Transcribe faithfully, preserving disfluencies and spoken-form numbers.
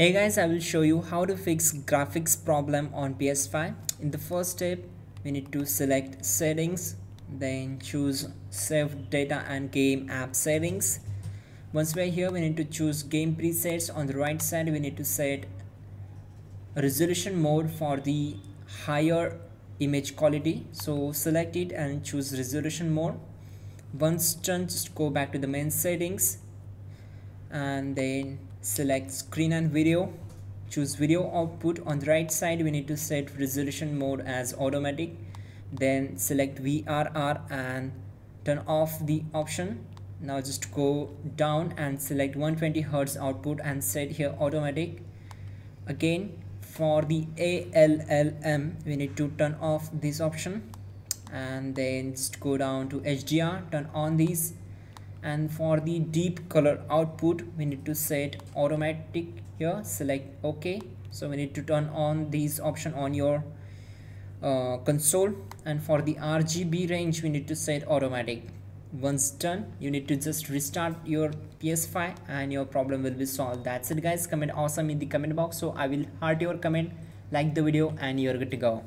Hey guys, I will show you how to fix graphics problem on P S five. In the first step, we need to select settings, then choose save data and game app settings. Once we are here, we need to choose game presets. On the right side, we need to set resolution mode for the higher image quality. So select it and choose resolution mode. Once done, just go back to the main settings and then select screen and video. Choose video output. On the right side, we need to set resolution mode as automatic, then select V R R and turn off the option. Now just go down and select one hundred twenty hertz output and set here automatic. Again, for the A L L M, we need to turn off this option, and then just go down to H D R, turn on these. And for the deep color output, we need to set automatic here, select OK. So we need to turn on these option on your uh, console. And for the R G B range, we need to set automatic. Once done, you need to just restart your P S five and your problem will be solved. That's it guys. Comment awesome in the comment box. So I will heart your comment, like the video, and you're good to go.